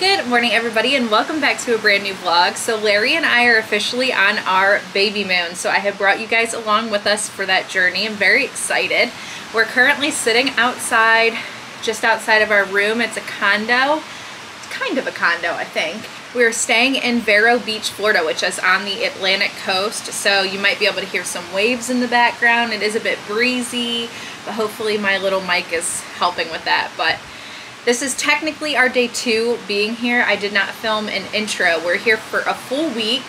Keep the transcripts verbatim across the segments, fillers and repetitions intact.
Good morning, everybody, and welcome back to a brand new vlog. So Larry and I are officially on our baby moon, so I have brought you guys along with us for that journey. I'm very excited. We're currently sitting outside, just outside of our room. It's a condo. It's kind of a condo, I think. We're staying in Vero Beach, Florida, which is on the Atlantic coast, so you might be able to hear some waves in the background. It is a bit breezy, but hopefully my little mic is helping with that. But this is technically our day two being here. I did not film an intro. We're here for a full week,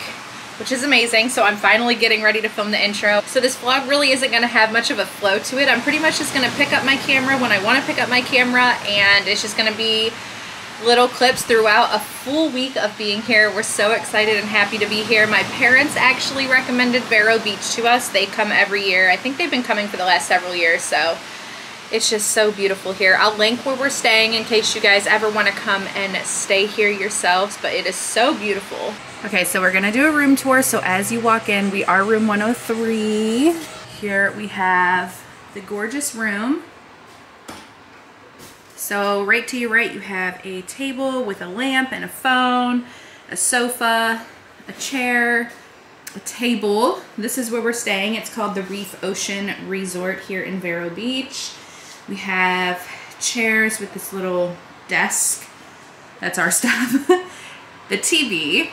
which is amazing, so I'm finally getting ready to film the intro. So this vlog really isn't gonna have much of a flow to it. I'm pretty much just gonna pick up my camera when I wanna pick up my camera, and it's just gonna be little clips throughout a full week of being here. We're so excited and happy to be here. My parents actually recommended Vero Beach to us. They come every year. I think they've been coming for the last several years, so it's just so beautiful here. I'll link where we're staying in case you guys ever want to come and stay here yourselves, but it is so beautiful. Okay, so we're gonna do a room tour. So as you walk in, we are room one oh three. Here we have the gorgeous room. So right to your right, you have a table with a lamp and a phone, a sofa, a chair, a table. This is where we're staying. It's called the Reef Ocean Resort here in Vero Beach. We have chairs with this little desk. That's our stuff. The T V.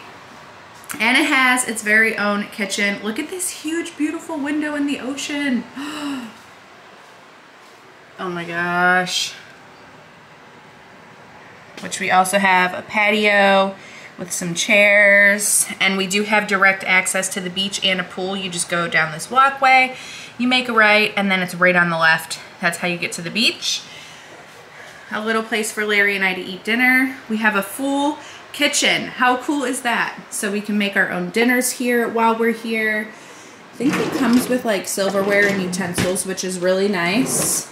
And it has its very own kitchen. Look at this huge, beautiful window in the ocean. Oh my gosh. Which we also have a patio with some chairs. And we do have direct access to the beach and a pool. You just go down this walkway, you make a right, and then it's right on the left. That's how you get to the beach. A little place for Larry and I to eat dinner. We have a full kitchen. How cool is that? So we can make our own dinners here while we're here. I think it comes with like silverware and utensils, which is really nice.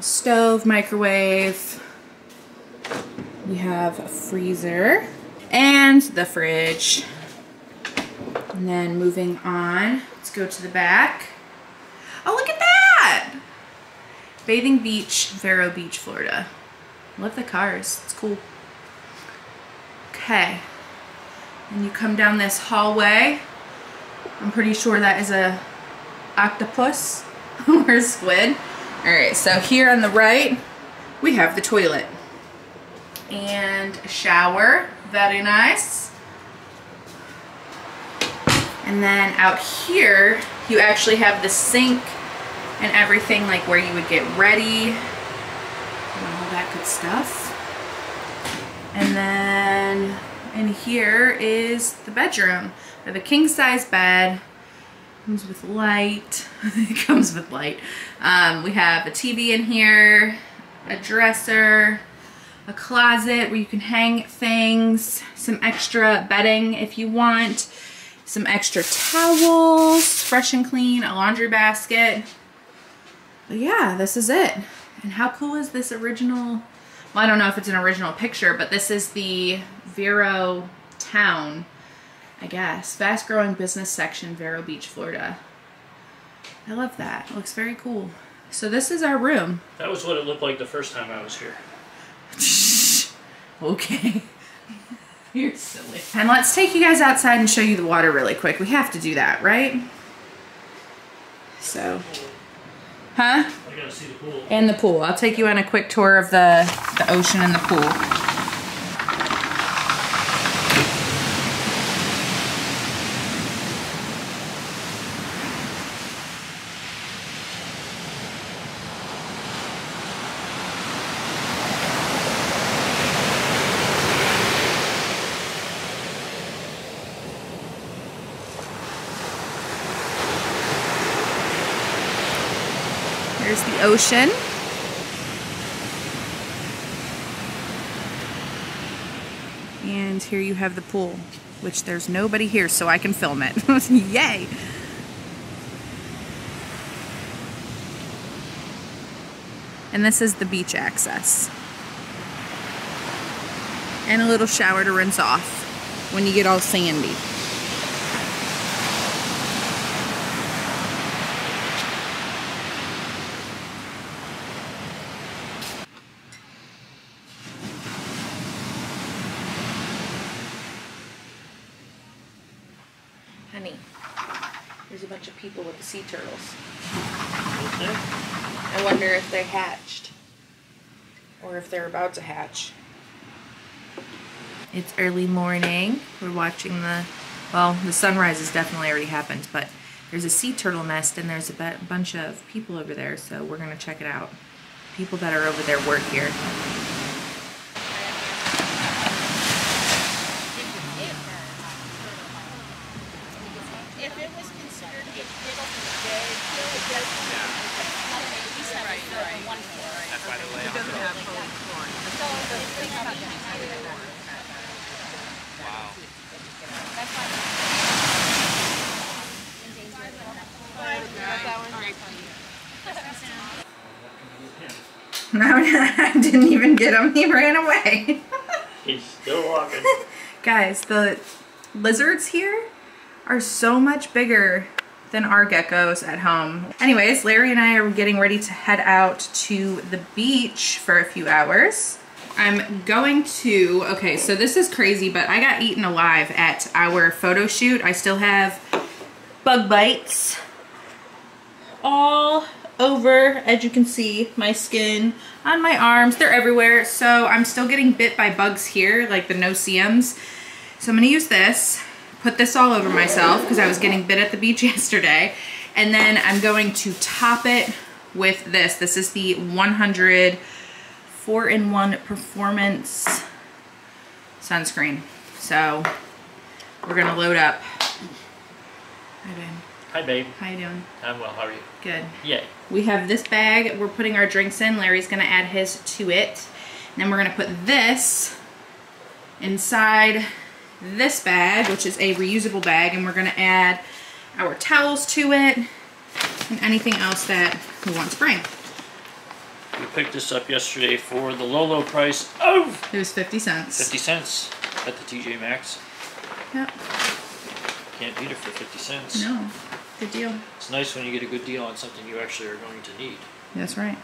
Stove, microwave. We have a freezer and the fridge. And then moving on, let's go to the back. Oh, look at that! Bathing Beach, Vero Beach, Florida. Love the cars. It's cool. Okay. And you come down this hallway. I'm pretty sure that is a octopus or squid. Alright, so here on the right, we have the toilet. And a shower. Very nice. And then out here, you actually have the sink and everything, like where you would get ready and all that good stuff. And then in here is the bedroom. I have a king-size bed. Comes with light. It comes with light. Um, we have a T V in here, a dresser, a closet where you can hang things, some extra bedding if you want, some extra towels, fresh and clean, a laundry basket. But yeah, this is it. And how cool is this original? Well, I don't know if it's an original picture, but this is the Vero town, I guess. Fast growing business section, Vero Beach, Florida. I love that. It looks very cool. So this is our room. That was what it looked like the first time I was here. Okay. You're silly. And let's take you guys outside and show you the water really quick. We have to do that, right? So... Huh? I gotta see the pool. And the pool. I'll take you on a quick tour of the, the ocean and the pool. There's the ocean. And here you have the pool, which there's nobody here, so I can film it. Yay! And this is the beach access. And a little shower to rinse off when you get all sandy. Honey, there's a bunch of people with the sea turtles. Okay. I wonder if they hatched. Or if they're about to hatch. It's early morning. We're watching the, well, the sunrise has definitely already happened, but there's a sea turtle nest and there's a bunch of people over there, so we're gonna check it out. People that are over there work here. I didn't even get him. He ran away. He's still walking. Guys, the lizards here are so much bigger than our geckos at home. Anyways, Larry and I are getting ready to head out to the beach for a few hours. I'm going to, okay, so this is crazy, but I got eaten alive at our photo shoot. I still have bug bites all over, as you can see, my skin, on my arms. They're everywhere, so I'm still getting bit by bugs here, like the no-see-ums. So I'm gonna use this, put this all over myself, because I was getting bit at the beach yesterday, and then I'm going to top it with this. This is the one hundred four in one Performance Sunscreen. So we're gonna load up. Hi, babe. Hi, babe. How you doing? I'm well, how are you? Good. Yay. We have this bag, we're putting our drinks in. Larry's gonna add his to it. And then we're gonna put this inside this bag, which is a reusable bag, and we're gonna add our towels to it and anything else that we want to bring. We picked this up yesterday for the low, low price of... It was fifty cents. fifty cents at the T J Maxx. Yep. Can't beat it for fifty cents. No. Good deal. It's nice when you get a good deal on something you actually are going to need. That's right.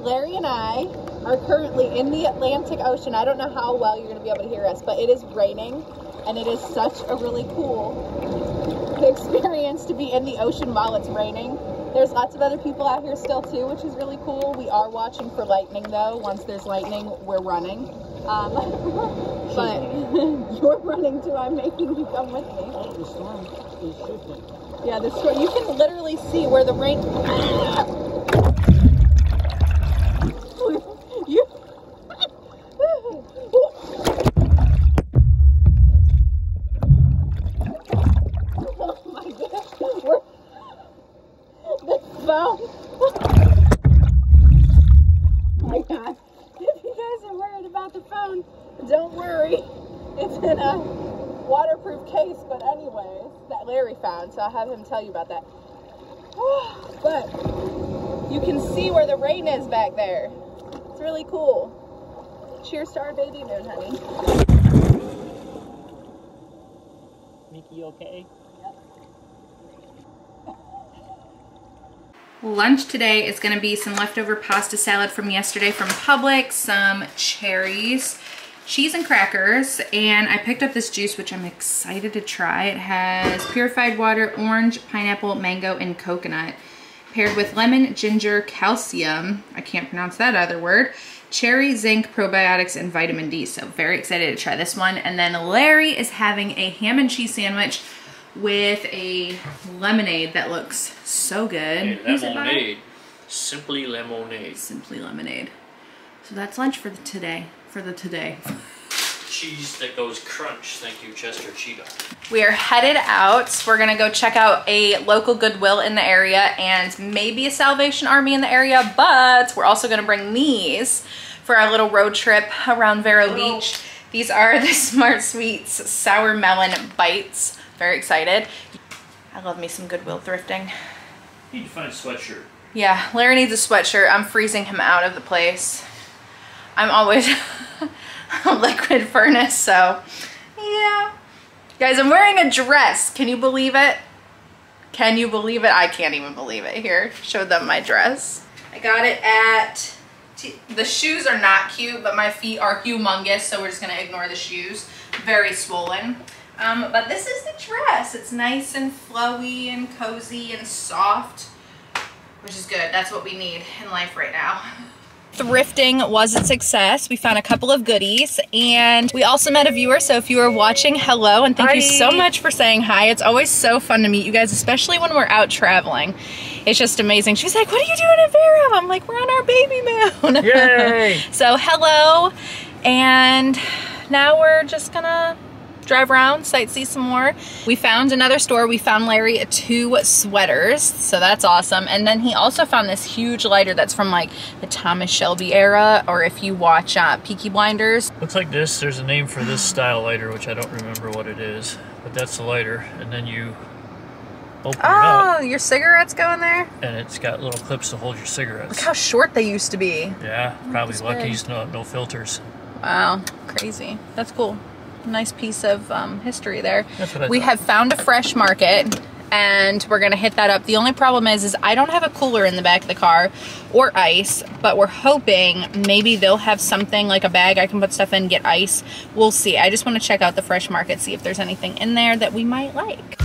Larry and I are currently in the Atlantic Ocean. I don't know how well you're going to be able to hear us, but it is raining, and it is such a really cool experience to be in the ocean while it's raining. There's lots of other people out here still too, which is really cool. We are watching for lightning though. Once there's lightning, we're running. Um, but you're running too. I'm making you come with me. Oh, the storm is shifting. Yeah, the storm. You can literally see where the rain. Him tell you about that. But you can see where the rain is back there. It's really cool. Cheers to our baby moon, honey. Mickey, okay? Yep. Lunch today is going to be some leftover pasta salad from yesterday from Publix, some cherries, cheese and crackers, and I picked up this juice, which I'm excited to try. It has purified water, orange, pineapple, mango, and coconut, paired with lemon, ginger, calcium, I can't pronounce that other word, cherry, zinc, probiotics, and vitamin D. So very excited to try this one. And then Larry is having a ham and cheese sandwich with a lemonade that looks so good. Hey, lemonade. Simply lemonade. Simply lemonade. So that's lunch for the today. For the today. Cheese that goes crunch. Thank you, Chester Cheetah. We are headed out. We're gonna go check out a local Goodwill in the area and maybe a Salvation Army in the area, but we're also gonna bring these for our little road trip around Vero Hello. Beach. These are the Smart Sweets Sour Melon Bites. Very excited. I love me some Goodwill thrifting. You need to find a sweatshirt. Yeah, Larry needs a sweatshirt. I'm freezing him out of the place. I'm always a liquid furnace, so yeah. Guys, I'm wearing a dress. Can you believe it? Can you believe it? I can't even believe it. Here, show them my dress. I got it at, t the shoes are not cute, but my feet are humongous, so we're just gonna ignore the shoes. Very swollen. Um, but this is the dress. It's nice and flowy and cozy and soft, which is good. That's what we need in life right now. Thrifting was a success. We found a couple of goodies, and we also met a viewer. So if you are watching, hello, and thank hi. You so much for saying hi. It's always so fun to meet you guys, especially when we're out traveling. It's just amazing. She's like, what are you doing at Vero? I'm like, we're on our baby moon. Yay. So hello, and now we're just gonna drive around, sightsee some more. We found another store. We found Larry two sweaters, so that's awesome. And then he also found this huge lighter that's from like the Thomas Shelby era, or if you watch uh, Peaky Blinders. Looks like this, there's a name for this style lighter, which I don't remember what it is, but that's the lighter. And then you open oh, it up. Oh, your cigarettes go in there? And it's got little clips to hold your cigarettes. Look how short they used to be. Yeah, oh, probably lucky no, no filters. Wow, crazy. That's cool. Nice piece of um, history there. We have found a Fresh Market, and we're gonna hit that up. The only problem is, is I don't have a cooler in the back of the car or ice, but we're hoping maybe they'll have something like a bag I can put stuff in, get ice. We'll see. I just wanna check out the Fresh Market, see if there's anything in there that we might like.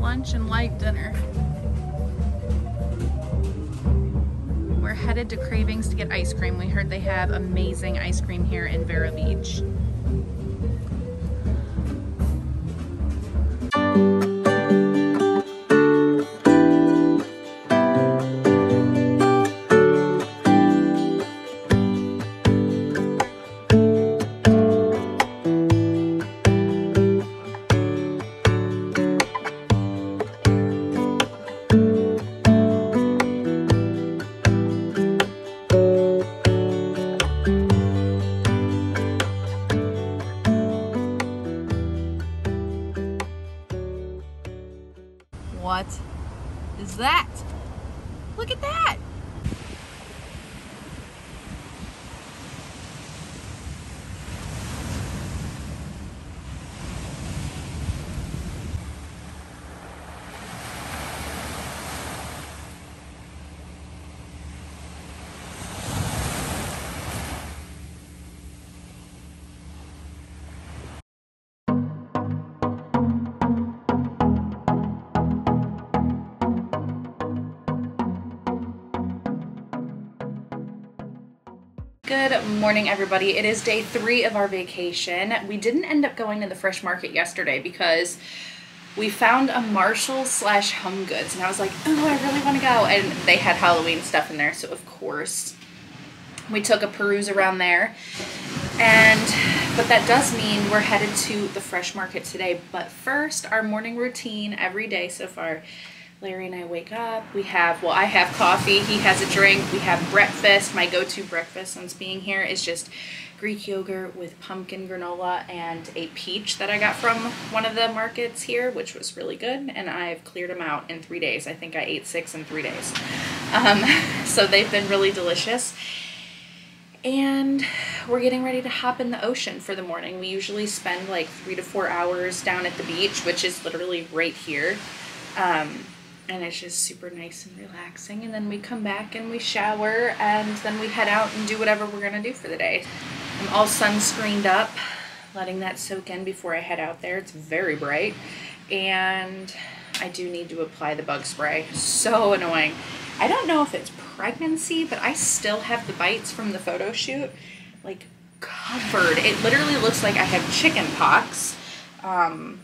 Lunch and light dinner. We're headed to Cravings to get ice cream. We heard they have amazing ice cream here in Vero Beach. That look at that. Good morning, everybody. It is day three of our vacation. We didn't end up going to the Fresh Market yesterday because we found a Marshall slash HomeGoods, and I was like, oh, I really want to go. And they had Halloween stuff in there, so of course we took a peruse around there. And but that does mean we're headed to the Fresh Market today. But first, our morning routine every day so far. Larry and I wake up, we have, well, I have coffee, he has a drink, we have breakfast. My go-to breakfast since being here is just Greek yogurt with pumpkin granola and a peach that I got from one of the markets here, which was really good, and I've cleared them out in three days. I think I ate six in three days. Um, so they've been really delicious. And we're getting ready to hop in the ocean for the morning. We usually spend like three to four hours down at the beach, which is literally right here. Um, And it's just super nice and relaxing. And then we come back and we shower, and then we head out and do whatever we're gonna do for the day. I'm all sunscreened up, letting that soak in before I head out there. It's very bright. And I do need to apply the bug spray. So annoying. I don't know if it's pregnancy, but I still have the bites from the photo shoot, like covered. It literally looks like I have chicken pox. Um,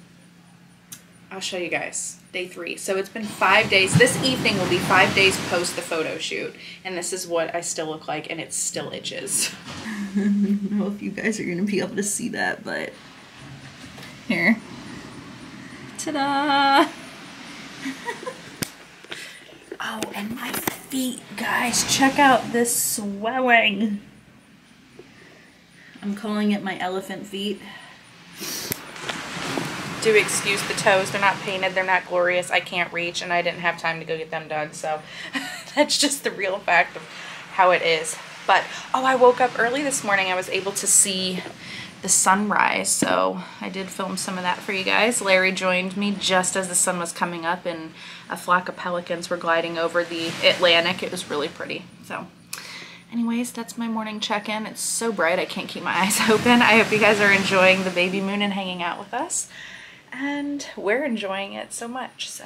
I'll show you guys. day three. So it's been five days. This evening will be five days post the photo shoot. And this is what I still look like, and it still itches. I don't know if you guys are gonna be able to see that, but here. Ta-da! Oh, and my feet, guys, check out this swelling. I'm calling it my elephant feet. Do excuse the toes. They're not painted, they're not glorious. I can't reach, and I didn't have time to go get them done, so that's just the real fact of how it is. But, oh, I woke up early this morning. I was able to see the sunrise, so I did film some of that for you guys. Larry joined me just as the sun was coming up and a flock of pelicans were gliding over the Atlantic. It was really pretty. So anyways, that's my morning check-in. It's so bright I can't keep my eyes open. I hope you guys are enjoying the baby moon and hanging out with us, and we're enjoying it so much. So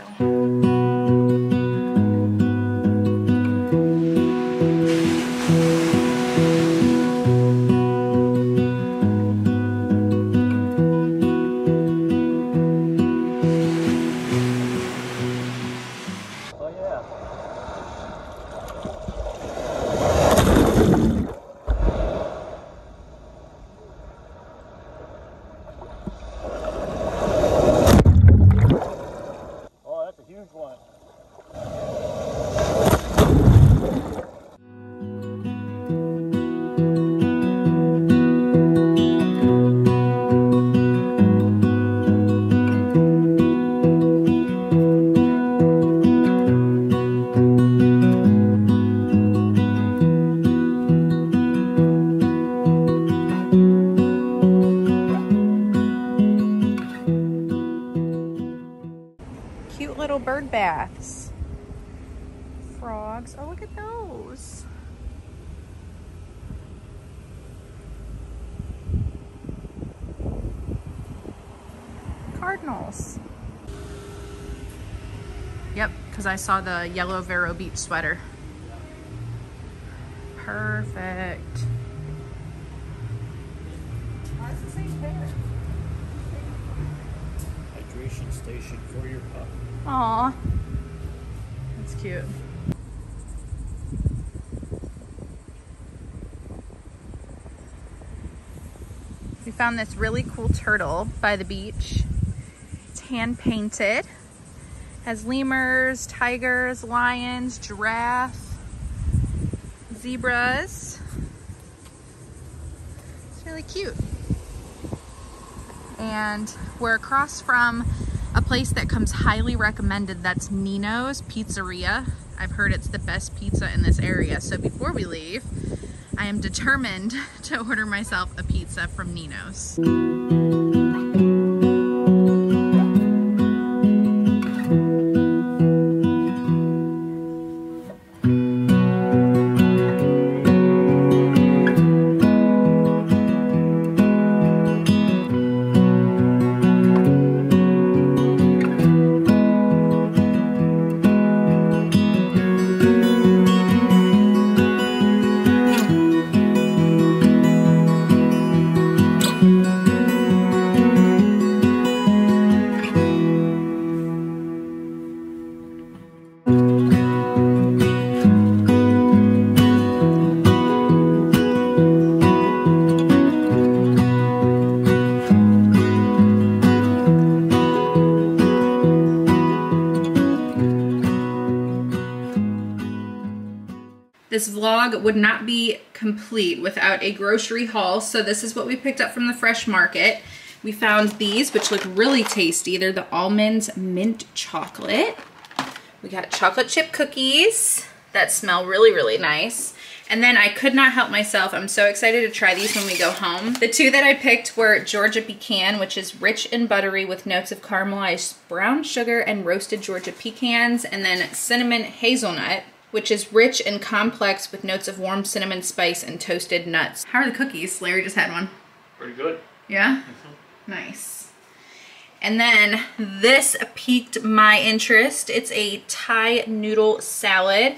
baths, frogs. Oh, look at those. Cardinals. Yep, because I saw the yellow Vero Beach sweater. Perfect. Why does it say there? Hydration station for your pup. Aw, that's cute. We found this really cool turtle by the beach. It's hand painted. Has lemurs, tigers, lions, giraffe, zebras. It's really cute. And we're across from a place that comes highly recommended, that's Nino's Pizzeria. I've heard it's the best pizza in this area, so before we leave, I am determined to order myself a pizza from Nino's. This vlog would not be complete without a grocery haul. So this is what we picked up from the Fresh Market. We found these, which look really tasty. They're the almonds mint chocolate. We got chocolate chip cookies that smell really, really nice. And then I could not help myself. I'm so excited to try these when we go home. The two that I picked were Georgia pecan, which is rich and buttery with notes of caramelized brown sugar and roasted Georgia pecans, and then cinnamon hazelnut, which is rich and complex with notes of warm cinnamon spice and toasted nuts. How are the cookies? Larry just had one. Pretty good. Yeah? Mm-hmm. Nice. And then this piqued my interest. It's a Thai noodle salad,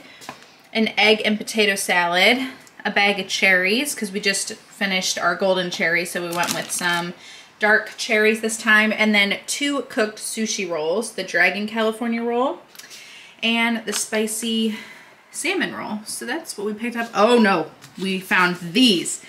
an egg and potato salad, a bag of cherries, because we just finished our golden cherry, so we went with some dark cherries this time, and then two cooked sushi rolls, the Dragon California roll and the spicy salmon roll. So that's what we picked up. Oh no, we found these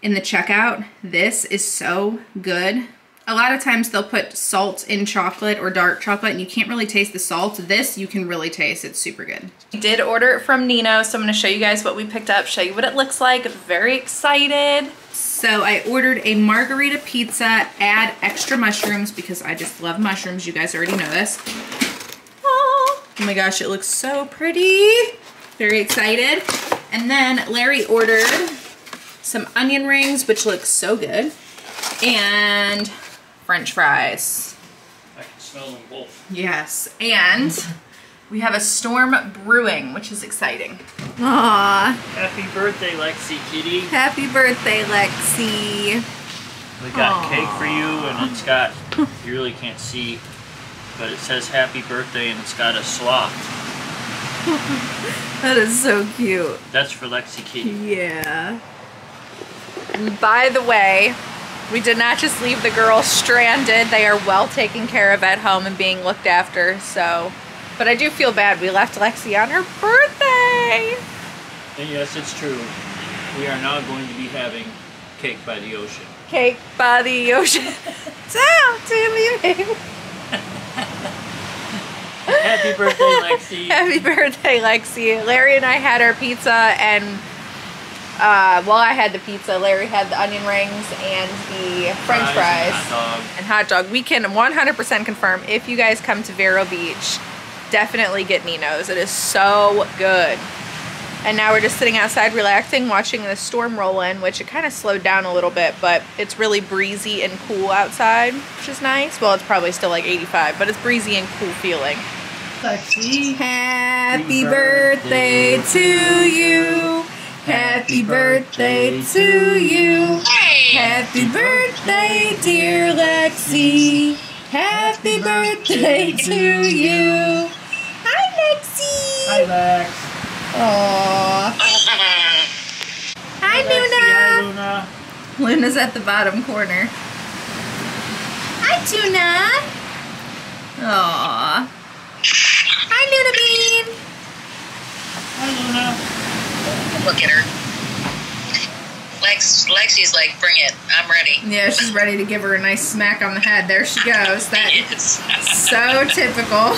in the checkout. This is so good. A lot of times they'll put salt in chocolate or dark chocolate and you can't really taste the salt. This you can really taste, it's super good. I did order it from Nino's, so I'm gonna show you guys what we picked up, show you what it looks like. Very excited. So I ordered a margarita pizza, add extra mushrooms because I just love mushrooms, you guys already know this. Oh, oh my gosh, it looks so pretty. Very excited. And then Larry ordered some onion rings, which looks so good, and French fries. I can smell them both. Yes, and we have a storm brewing, which is exciting. Aww. Happy birthday, Lexi kitty. Happy birthday, Lexi. We got Aww. Cake for you, and it's got, you really can't see, but it says happy birthday, and it's got a sloth. That is so cute. That's for Lexi kitty. Yeah. And by the way, we did not just leave the girls stranded. They are well taken care of at home and being looked after, so. But I do feel bad. We left Lexi on her birthday. And yes, it's true. We are now going to be having cake by the ocean. Cake by the ocean. Down to me, baby. Happy birthday, Lexi. Happy birthday, Lexi. Larry and I had our pizza, and Uh, well, I had the pizza, Larry had the onion rings and the french fries, fries and hot dog. And hot dog. We can one hundred percent confirm, if you guys come to Vero Beach, definitely get Nino's. It is so good. And now we're just sitting outside relaxing, watching the storm roll in, which it kind of slowed down a little bit, but it's really breezy and cool outside, which is nice. Well, it's probably still like eighty-five, but it's breezy and cool feeling. Happy, Happy birthday, birthday to you. Happy birthday to you. Happy birthday, dear Lexi. Happy birthday to you. Hi, Lexi. Hi, Lex. Aww. Hi, Luna. Hi, Luna. Luna's at the bottom corner. Hi, Tuna. Aww. Hi, Luna Bean. Hi, Luna. Look at her. Lex, Lexi's like, bring it. I'm ready. Yeah, she's ready to give her a nice smack on the head. There she goes. That is so typical.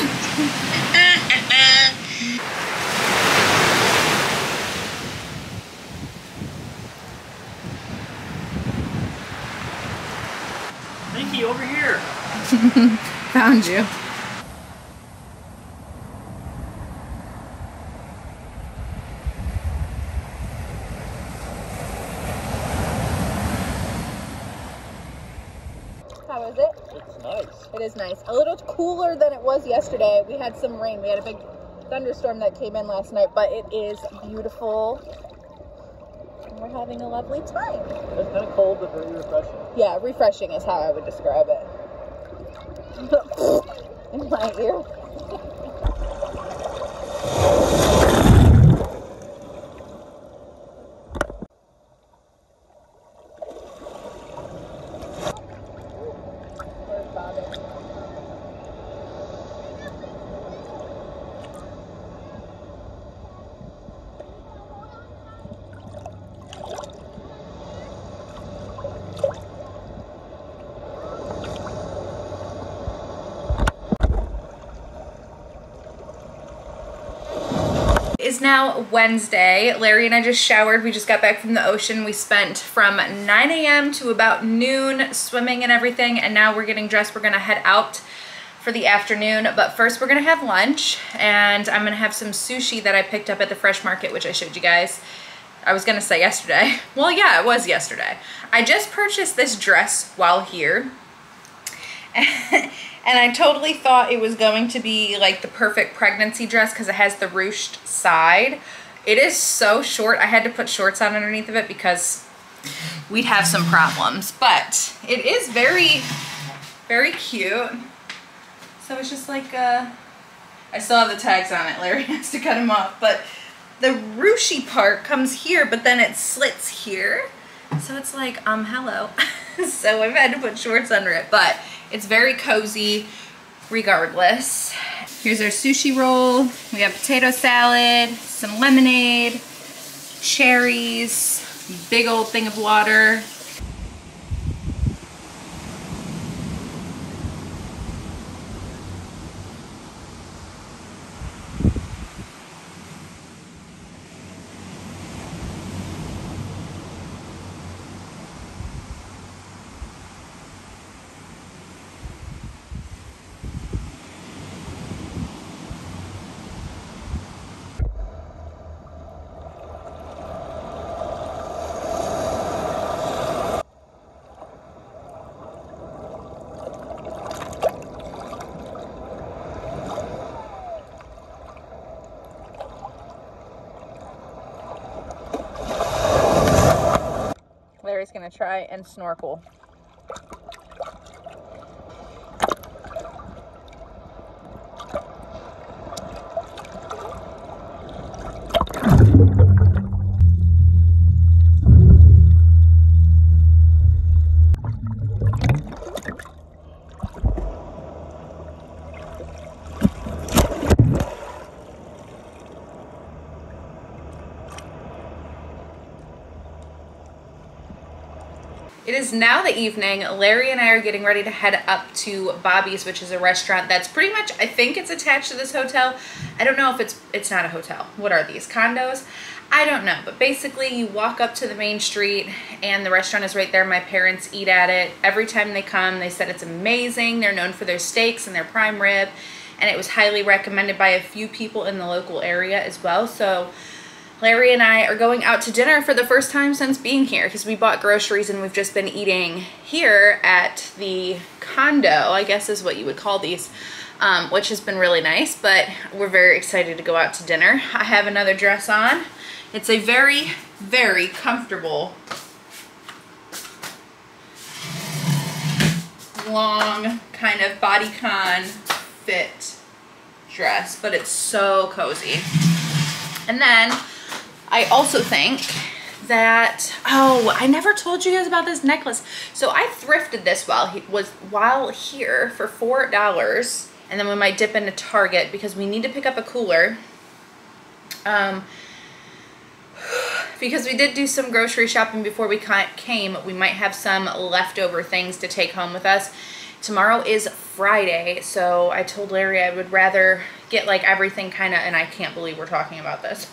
Mickey, over here. Found you. It is nice. A little cooler than it was yesterday. We had some rain. We had a big thunderstorm that came in last night, but it is beautiful. And we're having a lovely time. It's kind of cold, but very refreshing. Yeah, refreshing is how I would describe it. In my ear. It's now Wednesday. Larry and I just showered. We just got back from the ocean. We spent from nine A M to about noon swimming and everything, and now we're getting dressed. We're gonna head out for the afternoon, but first we're gonna have lunch, and I'm gonna have some sushi that I picked up at the Fresh Market, which I showed you guys. I was gonna say yesterday. Well, yeah, it was yesterday. I just purchased this dress while here. And I totally thought it was going to be like the perfect pregnancy dress because it has the ruched side. It is so short. I had to put shorts on underneath of it because we'd have some problems. But it is very, very cute. So it's just like, uh, I still have the tags on it. Larry has to cut them off. But the ruchy part comes here, but then it slits here. So it's like, um, hello. so I've had to put shorts under it, but it's very cozy regardless. Here's our sushi roll. We got potato salad, some lemonade, cherries, big old thing of water. Larry's gonna try and snorkel. It is now the evening. Larry and I are getting ready to head up to Bobby's, which is a restaurant that's pretty much, I think it's attached to this hotel. I don't know if it's, it's not a hotel. What are these, condos? I don't know, but basically you walk up to the main street and the restaurant is right there. My parents eat at it. Every time they come, they said it's amazing. They're known for their steaks and their prime rib, and it was highly recommended by a few people in the local area as well. So Larry and I are going out to dinner for the first time since being here, because we bought groceries and we've just been eating here at the condo, I guess is what you would call these, um, which has been really nice, but we're very excited to go out to dinner. I have another dress on. It's a very, very comfortable long kind of bodycon fit dress, but it's so cozy. And then I also think that, oh, I never told you guys about this necklace. So I thrifted this while he was while here for four dollars, and then we might dip into Target because we need to pick up a cooler. Um, because we did do some grocery shopping before we came, we might have some leftover things to take home with us. Tomorrow is Friday, so I told Larry I would rather get like everything kind of, and I can't believe we're talking about this,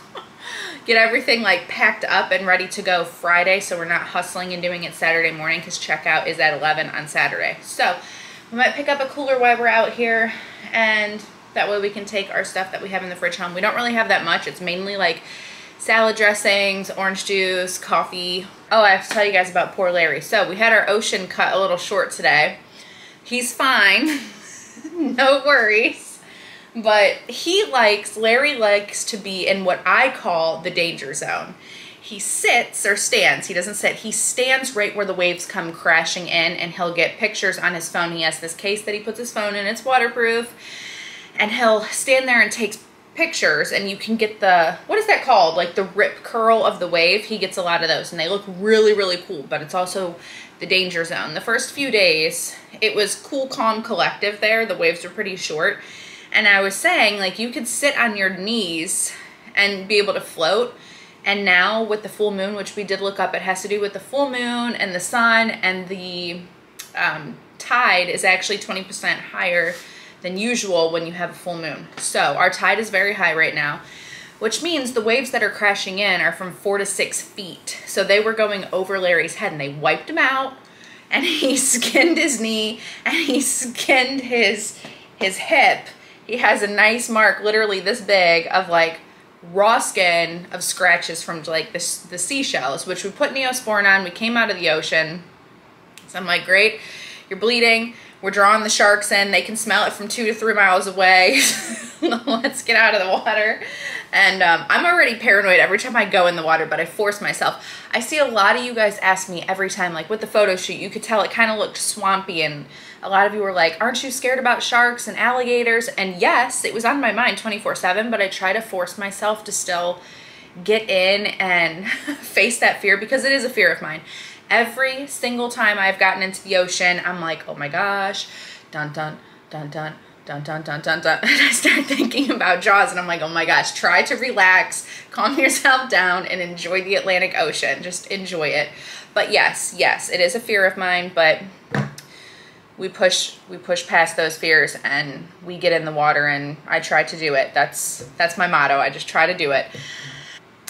get everything like packed up and ready to go Friday, so we're not hustling and doing it Saturday morning, because checkout is at eleven on Saturday. So we might pick up a cooler while we're out here, and that way we can take our stuff that we have in the fridge home. We don't really have that much. It's mainly like salad dressings, orange juice, coffee. Oh, I have to tell you guys about poor Larry. So we had our ocean cut a little short today. He's fine, no worries, but he likes, Larry likes to be in what I call the danger zone. He sits or stands, he doesn't sit, he stands right where the waves come crashing in, and he'll get pictures on his phone. He has this case that he puts his phone in, it's waterproof, and he'll stand there and take pictures, and you can get the, what is that called? Like the rip curl of the wave. He gets a lot of those, and they look really, really cool, but it's also the danger zone. The first few days, it was cool, calm, collective there. The waves were pretty short. And I was saying, like, you could sit on your knees and be able to float. And now with the full moon, which we did look up, it has to do with the full moon and the sun, and the um, tide is actually twenty percent higher than usual when you have a full moon. So our tide is very high right now, which means the waves that are crashing in are from four to six feet. So they were going over Larry's head, and they wiped him out, and he skinned his knee, and he skinned his, his hip. He has a nice mark, literally this big, of like raw skin of scratches from like the, the seashells, which we put Neosporin on. We came out of the ocean. So I'm like, great, you're bleeding. We're drawing the sharks in. They can smell it from two to three miles away. Let's get out of the water. And um, I'm already paranoid every time I go in the water, but I force myself. I see a lot of you guys ask me every time, like with the photo shoot, you could tell it kind of looked swampy, and a lot of you were like, aren't you scared about sharks and alligators? And yes, it was on my mind twenty-four seven, but I try to force myself to still get in and face that fear, because it is a fear of mine. Every single time I've gotten into the ocean, I'm like, oh my gosh, dun dun dun dun dun dun dun dun dun. And I start thinking about Jaws, and I'm like, oh my gosh, try to relax, calm yourself down, and enjoy the Atlantic Ocean. Just enjoy it. But yes, yes, it is a fear of mine, but we push we push past those fears, and we get in the water, and I try to do it. That's that's my motto. I just try to do it.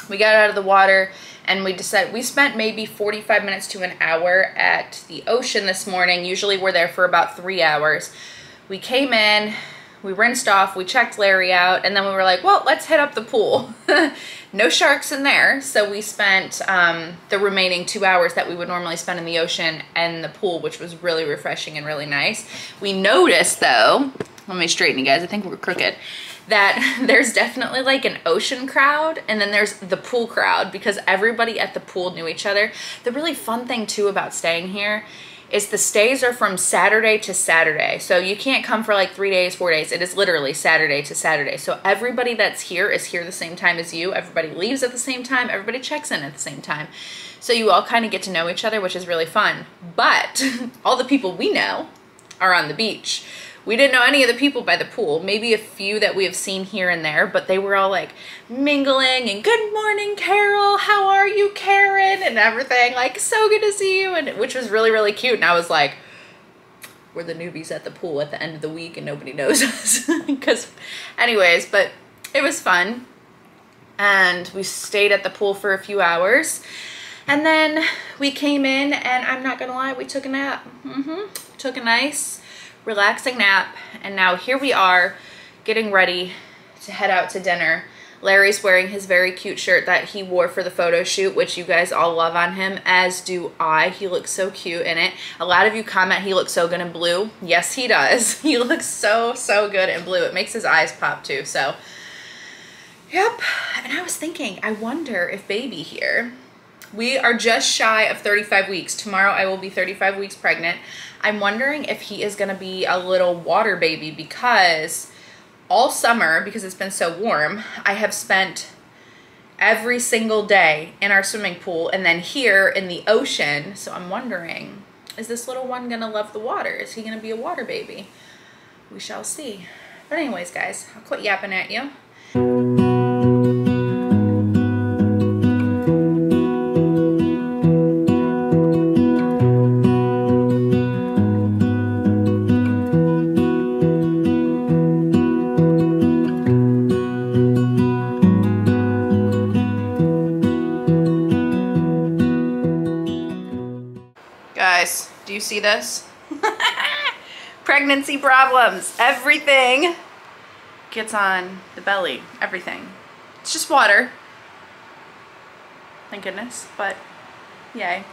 We got out of the water, and we decided, we spent maybe forty-five minutes to an hour at the ocean this morning. Usually we're there for about three hours. We came in, we rinsed off, we checked Larry out, and then we were like, well, let's hit up the pool. No sharks in there. So we spent um, the remaining two hours that we would normally spend in the ocean and the pool, which was really refreshing and really nice. We noticed though, let me straighten you guys, I think we're crooked, that there's definitely like an ocean crowd and then there's the pool crowd, because everybody at the pool knew each other. The really fun thing too about staying here is the stays are from Saturday to Saturday. So you can't come for like three days, four days. It is literally Saturday to Saturday. So everybody that's here is here the same time as you. Everybody leaves at the same time. Everybody checks in at the same time. So you all kind of get to know each other, which is really fun. But all the people we know are on the beach. We didn't know any of the people by the pool, maybe a few that we have seen here and there, but they were all like mingling and good morning, Carol, how are you, Karen, and everything, like so good to see you, and which was really, really cute. And I was like, we're the newbies at the pool at the end of the week and nobody knows us. Because anyways, but it was fun. And we stayed at the pool for a few hours. And then we came in, and I'm not going to lie, we took a nap. Mm-hmm. Took a nice relaxing nap, and now here we are getting ready to head out to dinner. Larry's wearing his very cute shirt that he wore for the photo shoot, which you guys all love on him, as do I. He looks so cute in it. A lot of you comment he looks so good in blue. Yes, he does. He looks so, so good in blue. It makes his eyes pop too, so yep. And I was thinking, I wonder if baby here, we are just shy of thirty-five weeks. Tomorrow I will be thirty-five weeks pregnant. I'm wondering if he is going to be a little water baby, because all summer, because it's been so warm, I have spent every single day in our swimming pool and then here in the ocean. So I'm wondering, is this little one going to love the water? Is he going to be a water baby? We shall see. But anyways, guys, I'll quit yapping at you. See this? Pregnancy problems. Everything gets on the belly. Everything. It's just water. Thank goodness. But yay.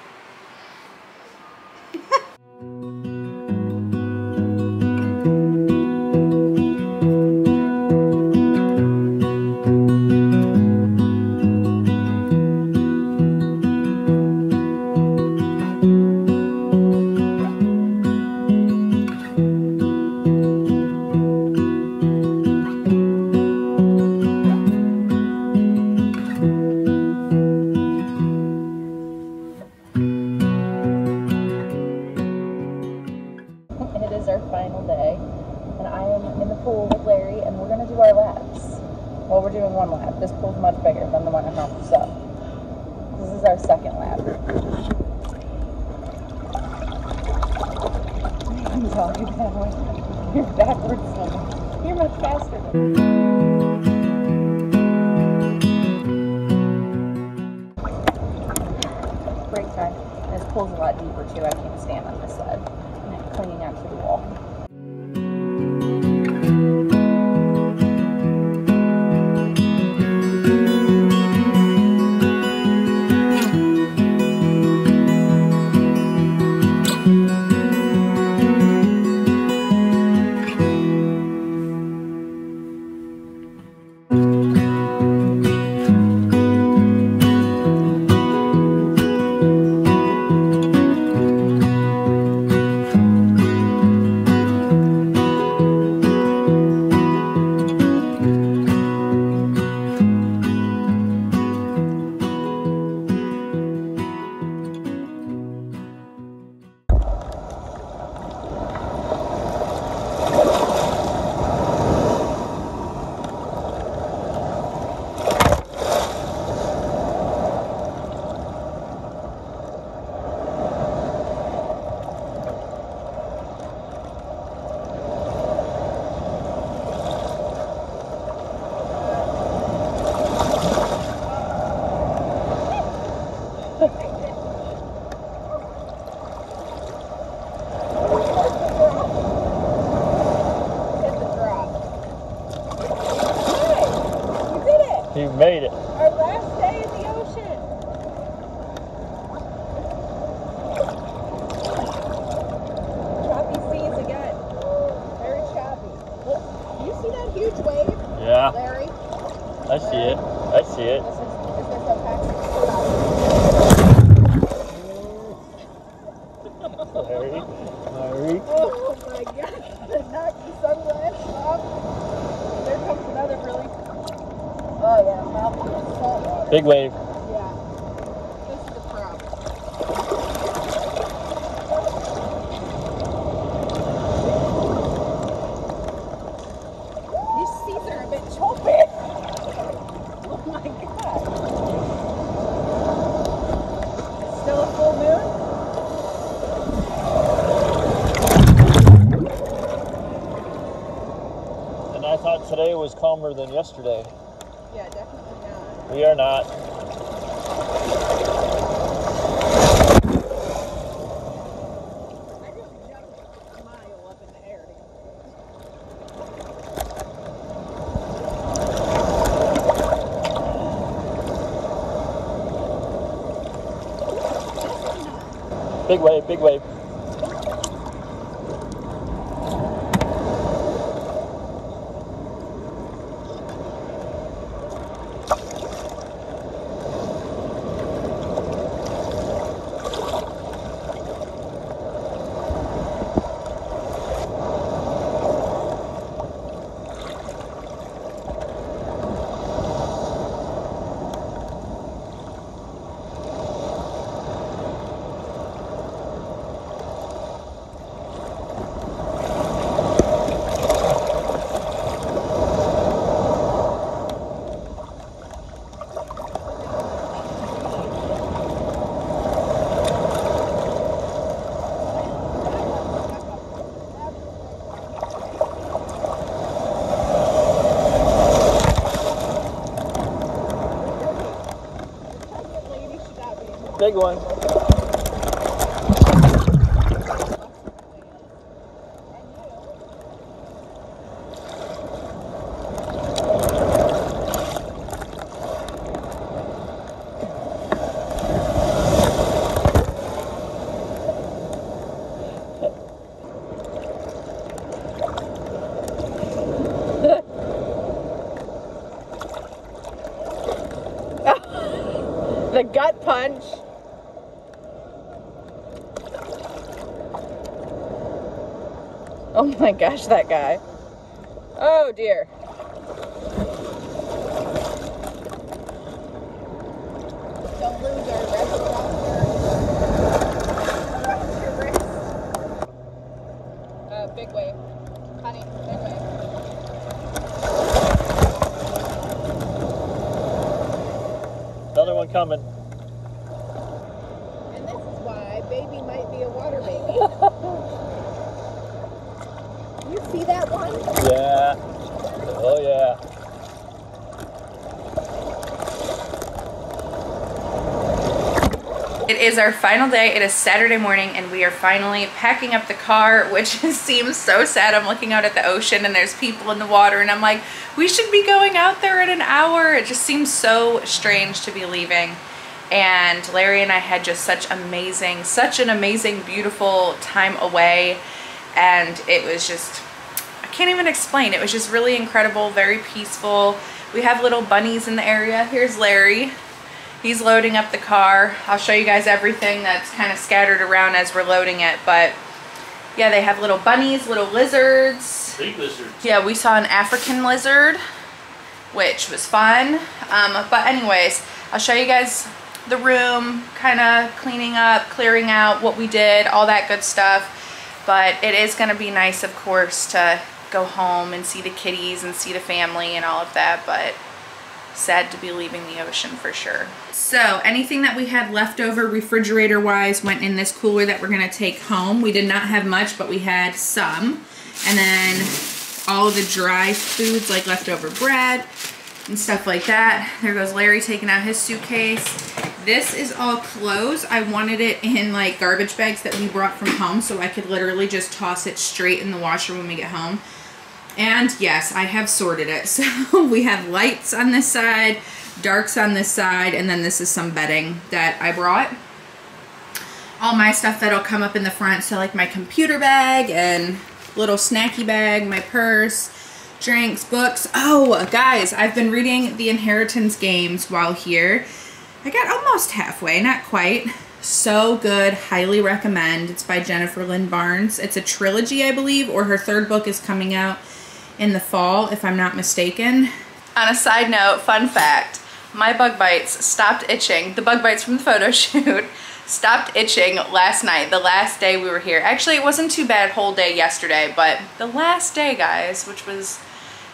You made it. Our last day in the ocean. Choppy seas again. Very choppy. Look, you see that huge wave? Yeah. Larry? I see it. I see it. Is this, is this okay? Larry? Larry? Oh my gosh. They knocked the sunglasses off. There comes another really... Oh yeah, mouthful salt water. Big wave. Yeah. This is the problem. These seats are a bit choppy. Oh my god. It's still a full moon. And I thought today was calmer than yesterday. Yeah, definitely not. We are not. I just jumped a mile up in the air. Big wave, big wave. Big one. The gut punch. Oh my gosh, that guy. Oh dear. Don't lose our wrist. Your wrist. Uh, big wave. Honey, big wave. Another one coming. And this is why baby might be a water baby. You see that one? Yeah. Oh yeah. It is our final day. It is Saturday morning and we are finally packing up the car, which seems so sad. I'm looking out at the ocean and there's people in the water and I'm like, we should be going out there in an hour. It just seems so strange to be leaving. And Larry and I had just such amazing, such an amazing, beautiful time away. And it was just, I can't even explain. It was just really incredible, very peaceful. We have little bunnies in the area. Here's Larry. He's loading up the car. I'll show you guys everything that's kind of scattered around as we're loading it. But yeah, they have little bunnies, little lizards. Big lizards. Yeah, we saw an African lizard, which was fun. Um, but anyways, I'll show you guys the room, kind of cleaning up, clearing out what we did, all that good stuff. But it is going to be nice, of course, to go home and see the kitties and see the family and all of that, but sad to be leaving the ocean for sure. So anything that we had left over refrigerator wise went in this cooler that we're going to take home. We did not have much, but we had some. And then all of the dry foods like leftover bread and stuff like that. There goes Larry taking out his suitcase. This is all clothes. I wanted it in like garbage bags that we brought from home so I could literally just toss it straight in the washer when we get home. And yes, I have sorted it. So we have lights on this side, darks on this side, and then this is some bedding that I brought. All my stuff that'll come up in the front, so like my computer bag and little snacky bag, my purse, drinks, books. Oh, guys, I've been reading The Inheritance Games while here. I got almost halfway, not quite. So good, highly recommend. It's by Jennifer Lynn Barnes. It's a trilogy, I believe, or her third book is coming out in the fall, if I'm not mistaken. On a side note, fun fact, my bug bites stopped itching. The bug bites from the photo shoot stopped itching last night, the last day we were here. Actually, it wasn't too bad whole day yesterday, but the last day, guys, which was,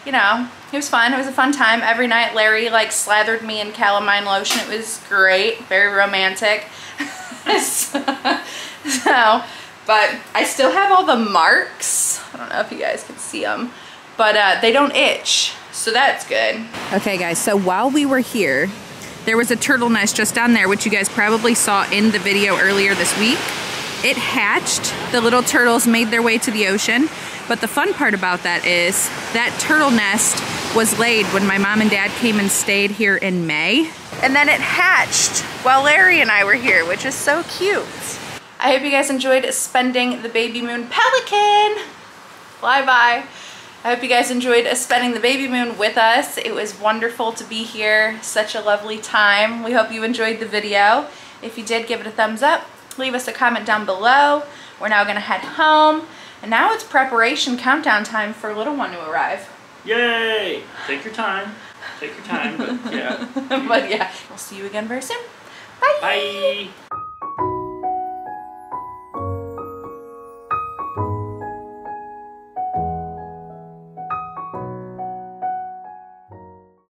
you know, it was fun. It was a fun time. Every night, Larry, like, slathered me in calamine lotion. It was great. Very romantic. So, but I still have all the marks. I don't know if you guys can see them, but uh, they don't itch, so that's good. Okay, guys, so while we were here, there was a turtle nest just down there, which you guys probably saw in the video earlier this week. It hatched. The little turtles made their way to the ocean. But the fun part about that is that turtle nest was laid when my mom and dad came and stayed here in May. And then it hatched while Larry and I were here, which is so cute. I hope you guys enjoyed spending the baby moon pelican. Fly-by. I hope you guys enjoyed spending the baby moon with us. It was wonderful to be here. Such a lovely time. We hope you enjoyed the video. If you did, give it a thumbs up. Leave us a comment down below. We're now going to head home. And now it's preparation countdown time for little one to arrive. Yay! Take your time. Take your time, but yeah. But yeah. We'll see you again very soon. Bye! Bye!